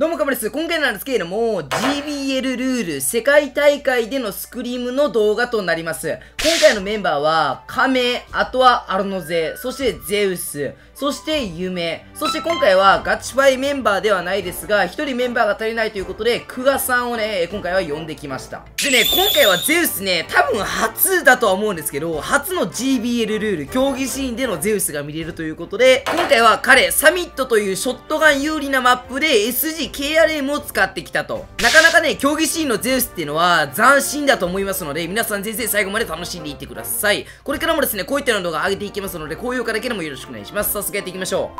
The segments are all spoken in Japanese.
どうもカブです。今回なんですけれども GBL ルール世界大会でのスクリームの動画となります。今回のメンバーはカメ、あとはアロノゼ、そしてゼウス、そしてユメ、そして今回はガチファイメンバーではないですが1人メンバーが足りないということでクガさんをね今回は呼んできました。でね、今回はゼウスね、多分初だとは思うんですけど初の GBL ルール競技シーンでのゼウスが見れるということで、今回は彼サミットというショットガン有利なマップで SGKRM を使ってきたと。なかなかね、競技シーンのゼウスっていうのは斬新だと思いますので、皆さん全然最後まで楽しんでいってください。これからもですね、こういったような動画上げていきますので、高評価だけでもよろしくお願いします。早速やっていきましょう。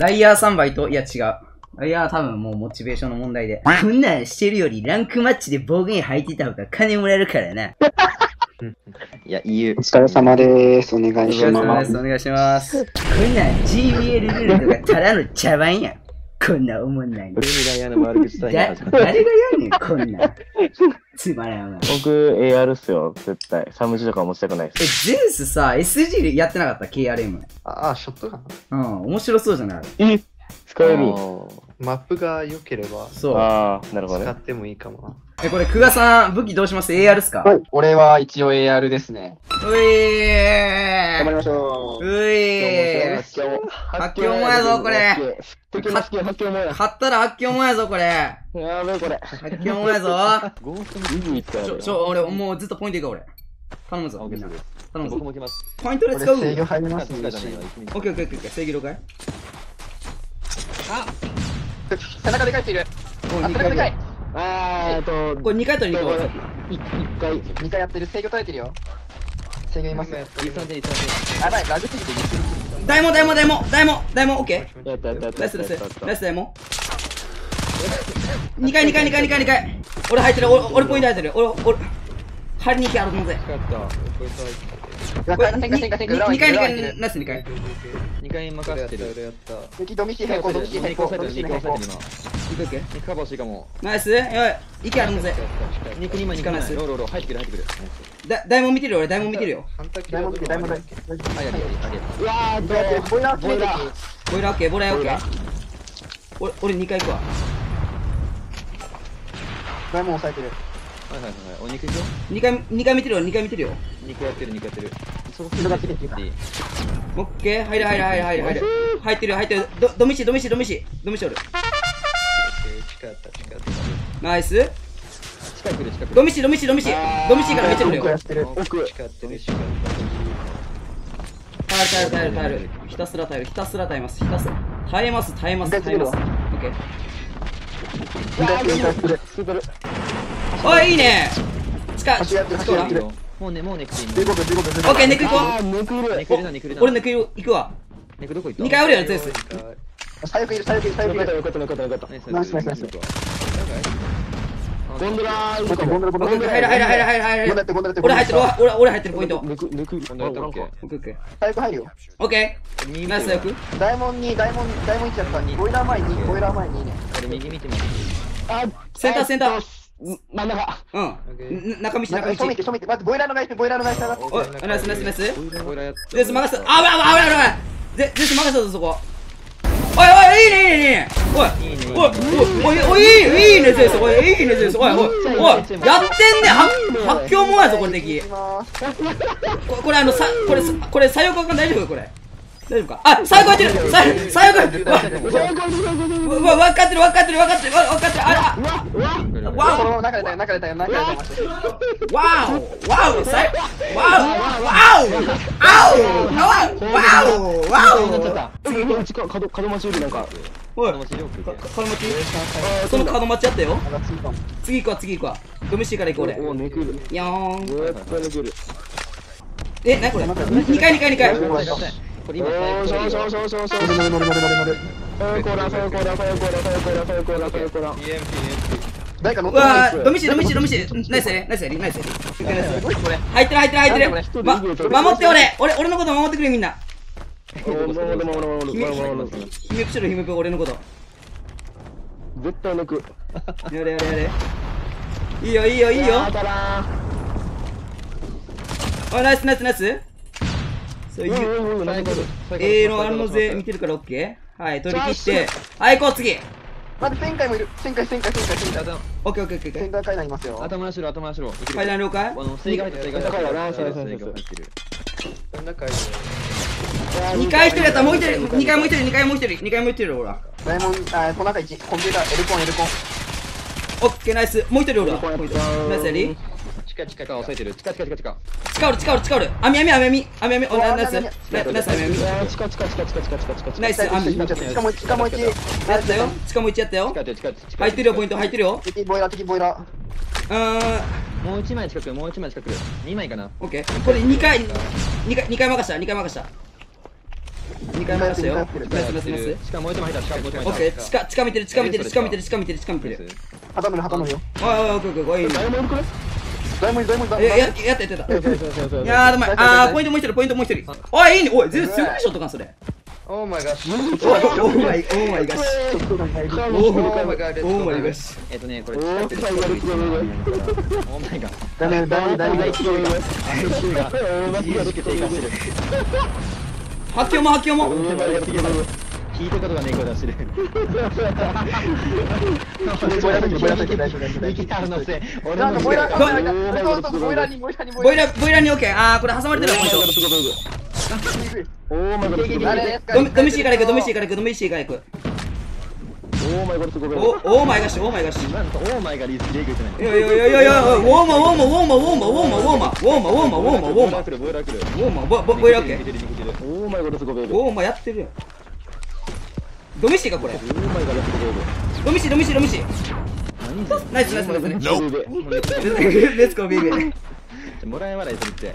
ライアー3倍と、いや違う。ライアーは多分もうモチベーションの問題で。こんなんしてるよりランクマッチで暴言吐いてた方が金もらえるからな。いや、お疲れ様です。お願いします。お願いします。こんなん GBL ルールとかただの茶番やん。こんなおもんない。誰がやんねん、こんなん。つまらんわ。僕、AR っすよ、絶対。サムジとか持ちたくないっす。ゼウスさ、SG でやってなかった ?KRM。あ、ショットガン。うん、面白そうじゃない。使える。マップが良ければ、そう。ああ、なるほどね。使ってもいいかもな。これ、久我さん、武器どうします ?AR っすか？俺は一応 AR ですね。うえー。頑張りましょう。うえー。発狂もやぞ、これ。買ったら発狂もやぞ、これ。やべえ、これ。発狂もやぞ。俺、もうずっとポイントいくわ、俺。頼むぞ。頼むぞ。ポイントで使う。制御入りますね。オッケーオッケーオッケー。制御了解。あ、背中でかい人いる。背中でかい。これ2回と2回。2回やってる。制御耐えてるよ。制御いますね。やばい、ラグすぎて大門、オッケー。ナイス大門。2回。俺入ってる、俺ポイント入ってる。俺、入りに行け、あるもんぜ。2回、ナイス2回。2回任せてる。敵ドミシ変更、ドミシ変更。行くっけ？カバーしていいかも。ナイス、いけ、あるもんぜ。肉に今2回ナイス。入ってくる。大門見てるよ、俺、大門見てるよ。うわー、ボイラーオッケー。俺2回行くわ。大門押さえてる。はい、お肉行くよ。2回見てるよ、2回見てるよ。2回やってる。オッケー、入る。入ってる。ドミシおる。ナイス。ドミシからめっちゃ来るよ。耐える。ひたすら耐えます。オッケー。おい、いいね。近い。もうね、オッケー、ネク行こう。俺、ネク行くわ。2回おるよ、ゼウス。最悪いる。よかった。ナイス。ゴンドラ入る。俺入ってる、ポイント。最悪入るよ。オッケー。ナイス、最悪。大門1やった2。ボイラー前2ね。右見てみる。あ、センター。真ん中。中道。止めて。まずボイラーのナイス。おい、ナイス。ゼウス任せた。危ない。ゼウス任せたぞ、そこ。おい、いいね。おい、いいね、ゼウス。おい、いいね、ゼウス。おい。やってんね。発狂もやぞ、これ敵。これ、左翼が大丈夫これ。大丈夫か？あ、最高入ってる！わかってる！次行くわ。ドミシーから行こう、俺。なにこれ？2回。ナイス。のあのぜ見てるからオッケー。はい、取り切って。はい、行こう、次。待って、1000回もいる。1000回だ。オッケーオッケーオッケー。1000回階段いますよ。頭の白、頭の白。階段了解？あの、正解だ、正解だ。2回1人やった、もう1人、2回もう1人、2回もう1人、ほら。ダイモン、あ、この中1、コンピューター、エルコン。オッケー、ナイス。もう1人、ほら。ナイスやり。近いか、押さえてる。近い。近おる。網。お、ナイス、網。やったよ。入ってるよ、ポイント、ボイラー。もう1枚近く、2枚かな。オッケー。これ2回任した。よ。ナイス。しかも、もう1枚入った。オッケー。近見てる。頭のよ。オッケー。やった。いやー、うまい。あー、ポイントもう一人。おい、いいね。おい、全然すごいショットかん、それ。オーマイガッシュ。オーマイガッシュ。これ、オーマイガッシュ。聞いたことがねえ声出してる。ボイラーにオッケー。ああ、これ挟まれてるわ。ドミシーから行く。オーマイガッシュ。いや。ウォーマーやってるやん。ドミシかこれドミシ。ナイス。レッツゴービービ。もらえ笑いするって。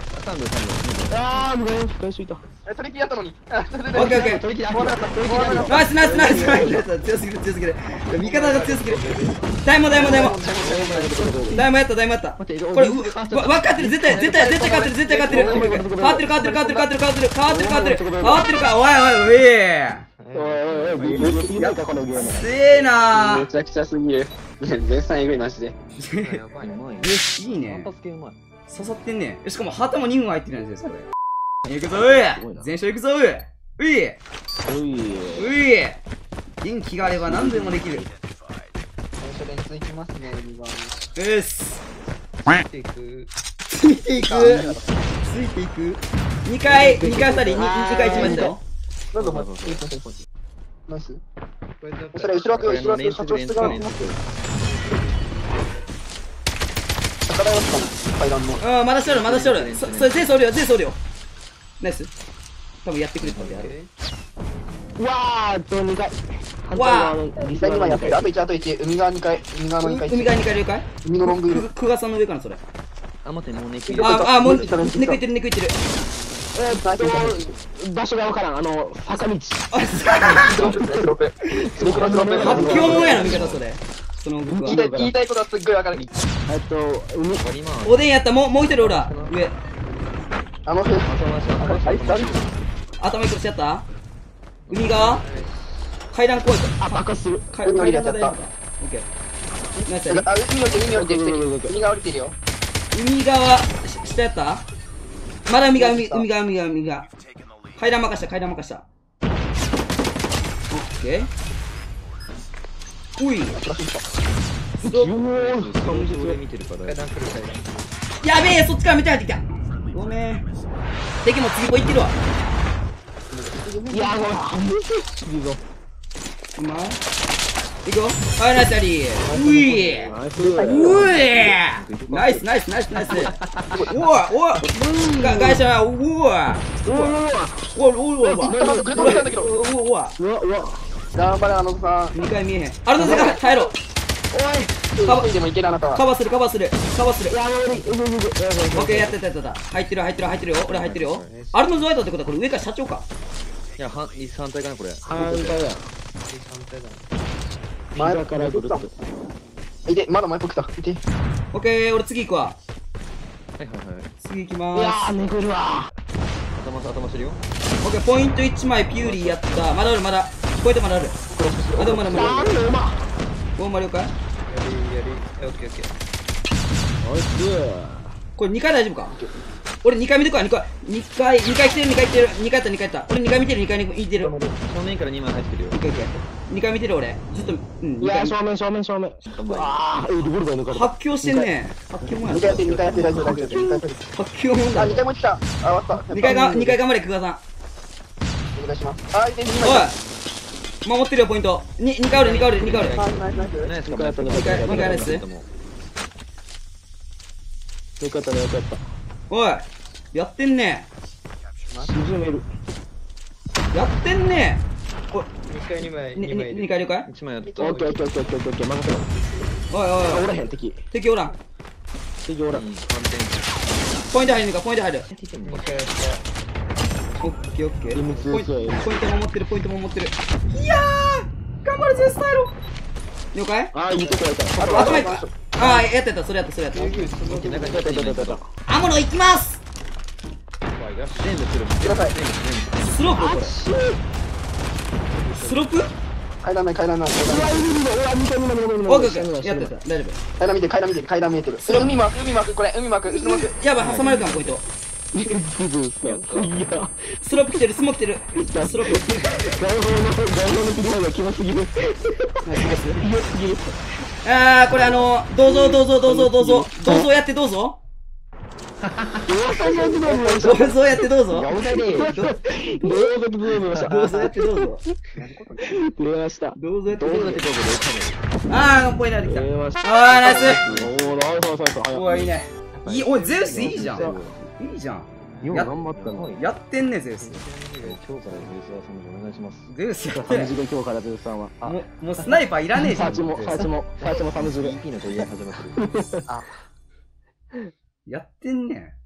あー、もらえ返しといた。トリキやったのに。オッケー。ナイス。強すぎる。味方が強すぎる。ダイモンやった。これ分かってる。絶対勝ってる。変わってるか。おい。強えな。めちゃくちゃすぎる。絶賛エグいなしで。いいね。刺さってんね。しかも旗も2分入ってるんですよ。行くぞー。全勝行くぞー。うい。元気があれば何でもできる。最初連続いきますね。うっす。ついていく。2回2回1枚だよ。なんだお前。ナイス。それ後ろ枠社長室がいますよ。宝屋さん階段の。まだしとる。それ全総量。ナイス。多分やってくれたんであれ。わーっと2回。わー。実際2枚やってる。あと1。海側2回。了解。海のロングいる。久我さんの上かなそれ。あ待ってもうネクいてる。ネクいてる。場所が分からん、坂道。発狂もやな、味方それ。言いたいことはすっごい分からん。おでんやった、もう一人おら、上。頭一個しちゃった海側階段怖い。あ、爆発する。海にやっちゃった。海が降りてるよ。海側、下やったまだ海が。階段任した。オッケー。おい。やべえ、そっちからめっちゃ入ってきた。ごめん。敵も次こいってるわ。いやー、ごめん。今。いくよ。はい、ナイスやり。うい。ナイス。おい。会社。おい。頑張れ、アノトさん。2回見えへん。アノトさんが耐えろ。おい。カバーする。オッケー、やった。入ってるよ。俺入ってるよ。アルノズワイドってことはこれ上から社長か。いや、反対かな、これ。反対だ。前から来た。いて、まだ前っぽくた。いて。オッケー、俺次行くわ。はい。次行きまーす。いやー、めくるわー。頭してるよ。オッケー、ポイント1枚、ピューリーやった。まだある。ポイントまだある。まだ。まだ了解？やり。オッケー。ナイス。これ2回大丈夫か？俺2回見てくわ、2回来てる。2回やった。俺2回見てる、2回見てる。正面から2枚入ってるよ。オッケー。2回見てる俺。ずっと、うん。いや、正面、正面、正面。ああ、ドボルが抜かれた。発狂してんね。発狂もやった。2回やって、大丈夫、大丈夫。発狂もんだ。あ、2回も来た。あ、終わった。2回頑張れ、久我さん。お願いします。あ、おい。守ってるよ、ポイント。2回おる、2回おる、2回おる。2回やった、2回やった。よかったね、よかった。おい。やってんね。沈める。やってんね。おい。2回了解？ 1枚やった。オッケーオッケーオッケーオッケーオッケー。任せろ。おいおらへん、敵。敵おらん。敵おらん。ポイント入るのか、ポイント入る。オッケーオッケー。ポイントも持ってる、ポイントも持ってる。いやー、頑張るぜ、スタイル。了解？ああ、いいとこやった。集めた。ああ、やったやった、それやった、それやった。アムロ行きます。全部する。スロープこれ。スロープ？階段ない階段ない。オッケーやってた大丈夫。階段見えてる。海マーク海マークやばい挟まれたのポイント。スロープ来てるスモーク来てる。スロープ。ああこれどうぞやってどうぞ。どうぞやってどうぞどうぞやってどうぞああ、ポイント出てきた。ああ、ナイス。おい、いいね。おい、ゼウスいいじゃん。いいじゃん。やってんね、ゼウス。今日からゼウスはそのお願いします。ゼウスやってない。今日からゼウスさんは。もうスナイパーいらねえじゃん。サーチもサムジュレ。あ。やってんねん。